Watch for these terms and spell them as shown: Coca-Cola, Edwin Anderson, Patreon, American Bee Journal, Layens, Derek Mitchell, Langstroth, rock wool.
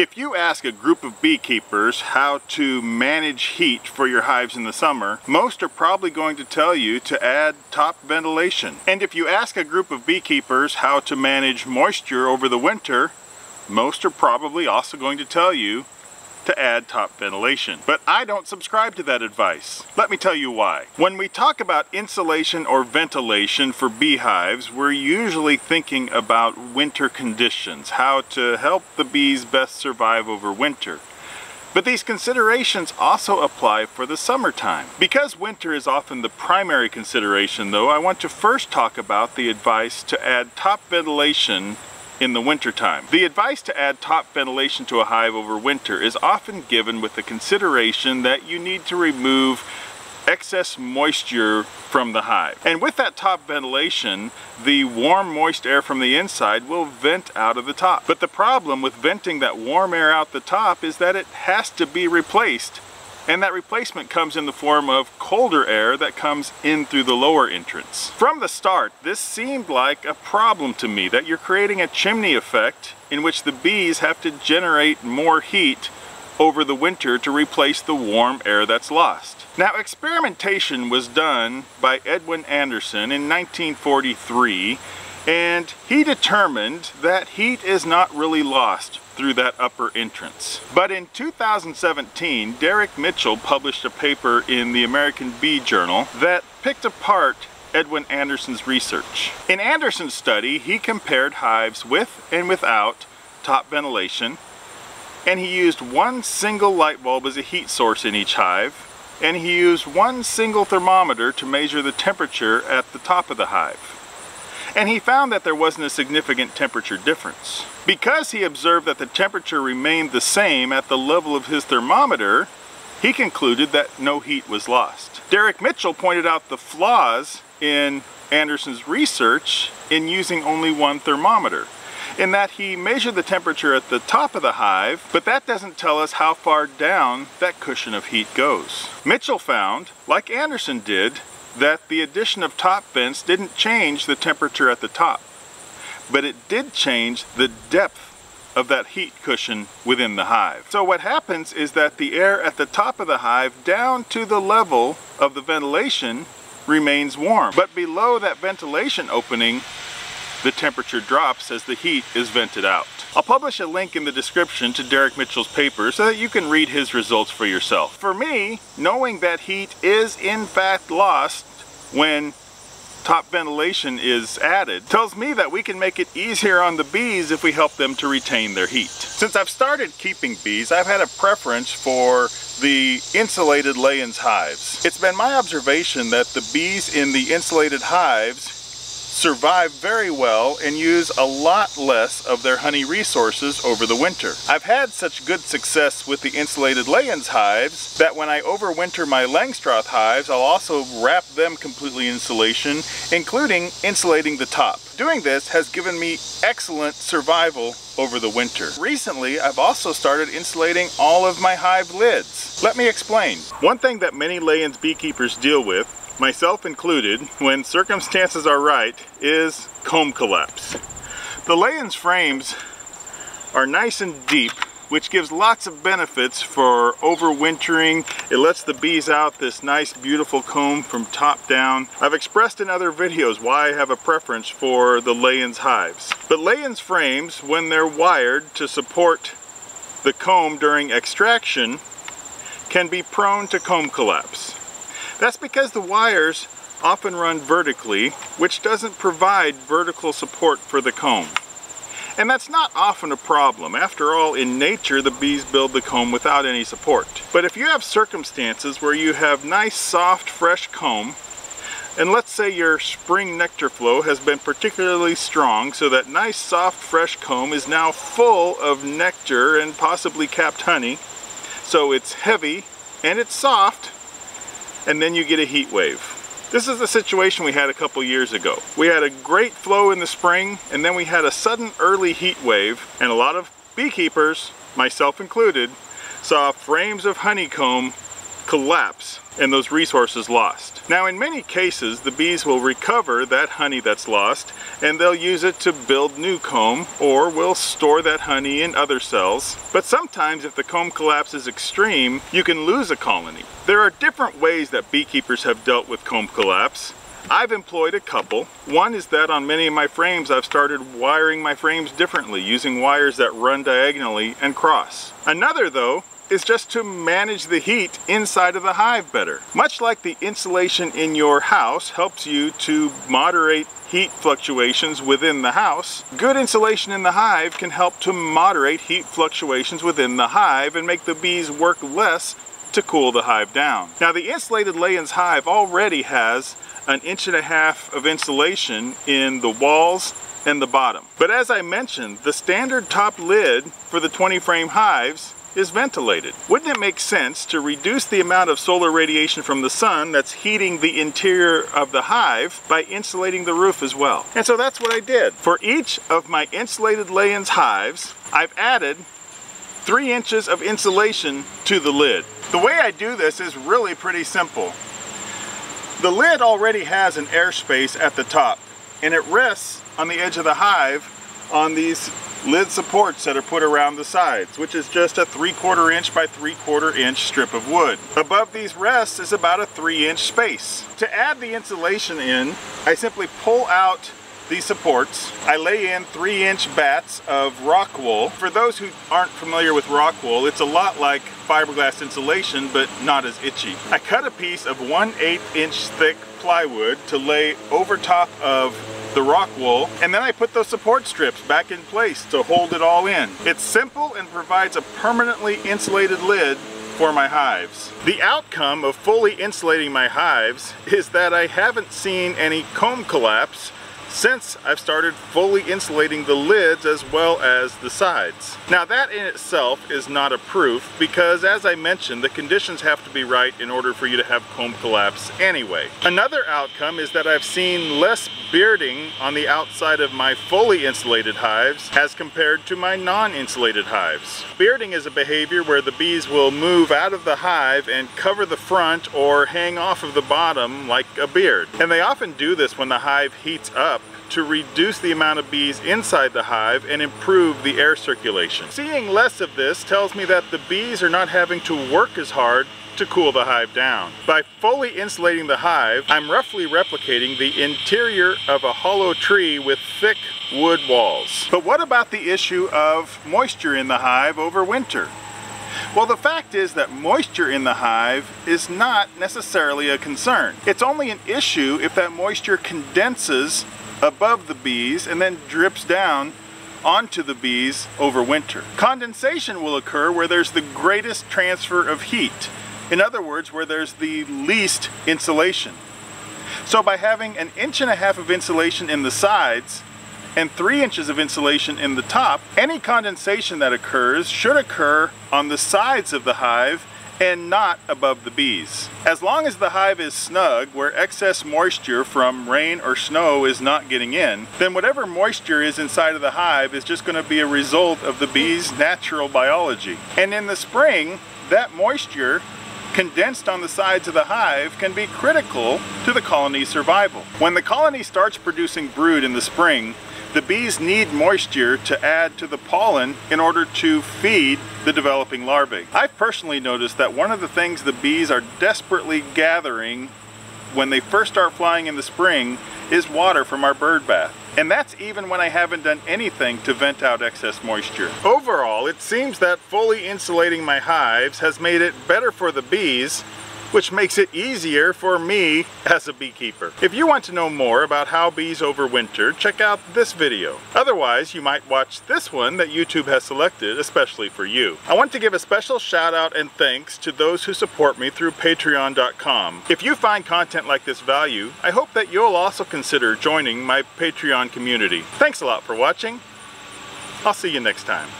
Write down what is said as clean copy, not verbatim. If you ask a group of beekeepers how to manage heat for your hives in the summer, most are probably going to tell you to add top ventilation. And if you ask a group of beekeepers how to manage moisture over the winter, most are probably also going to tell you to add top ventilation. But I don't subscribe to that advice. Let me tell you why. When we talk about insulation or ventilation for beehives, we're usually thinking about winter conditions, how to help the bees best survive over winter. But these considerations also apply for the summertime. Because winter is often the primary consideration, though, I want to first talk about the advice to add top ventilation in the wintertime. The advice to add top ventilation to a hive over winter is often given with the consideration that you need to remove excess moisture from the hive. And with that top ventilation, the warm, moist air from the inside will vent out of the top. But the problem with venting that warm air out the top is that it has to be replaced. And that replacement comes in the form of colder air that comes in through the lower entrance. From the start, this seemed like a problem to me, that you're creating a chimney effect in which the bees have to generate more heat over the winter to replace the warm air that's lost. Now, experimentation was done by Edwin Anderson in 1943, and he determined that heat is not really lost through that upper entrance. But in 2017, Derek Mitchell published a paper in the American Bee Journal that picked apart Edwin Anderson's research. In Anderson's study, he compared hives with and without top ventilation, and he used one single light bulb as a heat source in each hive, and he used one single thermometer to measure the temperature at the top of the hive. And he found that there wasn't a significant temperature difference. Because he observed that the temperature remained the same at the level of his thermometer, he concluded that no heat was lost. Derek Mitchell pointed out the flaws in Anderson's research in using only one thermometer, in that he measured the temperature at the top of the hive, but that doesn't tell us how far down that cushion of heat goes. Mitchell found, like Anderson did, that the addition of top vents didn't change the temperature at the top, but it did change the depth of that heat cushion within the hive. So what happens is that the air at the top of the hive down to the level of the ventilation remains warm, but below that ventilation opening the temperature drops as the heat is vented out. I'll publish a link in the description to Derek Mitchell's paper so that you can read his results for yourself. For me, knowing that heat is in fact lost when top ventilation is added tells me that we can make it easier on the bees if we help them to retain their heat. Since I've started keeping bees, I've had a preference for the insulated Layens hives. It's been my observation that the bees in the insulated hives survive very well and use a lot less of their honey resources over the winter. I've had such good success with the insulated Layens hives that when I overwinter my Langstroth hives, I'll also wrap them completely in insulation, including insulating the top. Doing this has given me excellent survival over the winter. Recently, I've also started insulating all of my hive lids. Let me explain. One thing that many Layens beekeepers deal with, myself included, when circumstances are right, is comb collapse. The Layens frames are nice and deep, which gives lots of benefits for overwintering. It lets the bees out this nice, beautiful comb from top down. I've expressed in other videos why I have a preference for the Layens hives. But Layens frames, when they're wired to support the comb during extraction, can be prone to comb collapse. That's because the wires often run vertically, which doesn't provide vertical support for the comb. And that's not often a problem. After all, in nature, the bees build the comb without any support. But if you have circumstances where you have nice, soft, fresh comb, and let's say your spring nectar flow has been particularly strong, so that nice, soft, fresh comb is now full of nectar and possibly capped honey, so it's heavy and it's soft, and then you get a heat wave. This is the situation we had a couple years ago. We had a great flow in the spring, and then we had a sudden early heat wave, and a lot of beekeepers, myself included, saw frames of honeycomb collapse and those resources lost. Now, in many cases, the bees will recover that honey that's lost and they'll use it to build new comb, or will store that honey in other cells. But sometimes if the comb collapse is extreme, you can lose a colony. There are different ways that beekeepers have dealt with comb collapse. I've employed a couple. One is that on many of my frames, I've started wiring my frames differently, using wires that run diagonally and cross. Another, though, is just to manage the heat inside of the hive better. Much like the insulation in your house helps you to moderate heat fluctuations within the house, good insulation in the hive can help to moderate heat fluctuations within the hive and make the bees work less to cool the hive down. Now, the insulated Layens hive already has an 1.5 inches of insulation in the walls and the bottom. But as I mentioned, the standard top lid for the 20 frame hives is ventilated. Wouldn't it make sense to reduce the amount of solar radiation from the sun that's heating the interior of the hive by insulating the roof as well? And so that's what I did. For each of my insulated Layens hives, I've added 3 inches of insulation to the lid. The way I do this is really pretty simple. The lid already has an airspace at the top, and it rests on the edge of the hive on these lid supports that are put around the sides, which is just a 3/4 inch by 3/4 inch strip of wood. Above these rests is about a 3 inch space. To add the insulation in, I simply pull out these supports. I lay in 3 inch batts of rock wool. For those who aren't familiar with rock wool, it's a lot like fiberglass insulation, but not as itchy. I cut a piece of 1/8 inch thick plywood to lay over top of the rock wool, and then I put those support strips back in place to hold it all in. It's simple and provides a permanently insulated lid for my hives. The outcome of fully insulating my hives is that I haven't seen any comb collapse since I've started fully insulating the lids as well as the sides. Now, that in itself is not a proof, because as I mentioned, the conditions have to be right in order for you to have comb collapse anyway. Another outcome is that I've seen less bearding on the outside of my fully insulated hives as compared to my non-insulated hives. Bearding is a behavior where the bees will move out of the hive and cover the front or hang off of the bottom like a beard. And they often do this when the hive heats up to reduce the amount of bees inside the hive and improve the air circulation. Seeing less of this tells me that the bees are not having to work as hard to cool the hive down. By fully insulating the hive, I'm roughly replicating the interior of a hollow tree with thick wood walls. But what about the issue of moisture in the hive over winter? Well, the fact is that moisture in the hive is not necessarily a concern. It's only an issue if that moisture condenses above the bees and then drips down onto the bees over winter. Condensation will occur where there's the greatest transfer of heat. In other words, where there's the least insulation. So by having 1.5 inches of insulation in the sides and 3 inches of insulation in the top, any condensation that occurs should occur on the sides of the hive and not above the bees. As long as the hive is snug, where excess moisture from rain or snow is not getting in, then whatever moisture is inside of the hive is just going to be a result of the bees' natural biology. And in the spring, that moisture condensed on the sides of the hive can be critical to the colony's survival. When the colony starts producing brood in the spring, the bees need moisture to add to the pollen in order to feed the developing larvae. I've personally noticed that one of the things the bees are desperately gathering when they first start flying in the spring is water from our bird bath. And that's even when I haven't done anything to vent out excess moisture. Overall, it seems that fully insulating my hives has made it better for the bees, which makes it easier for me as a beekeeper. If you want to know more about how bees overwinter, check out this video. Otherwise, you might watch this one that YouTube has selected especially for you. I want to give a special shout out and thanks to those who support me through patreon.com. If you find content like this value, I hope that you'll also consider joining my Patreon community. Thanks a lot for watching. I'll see you next time.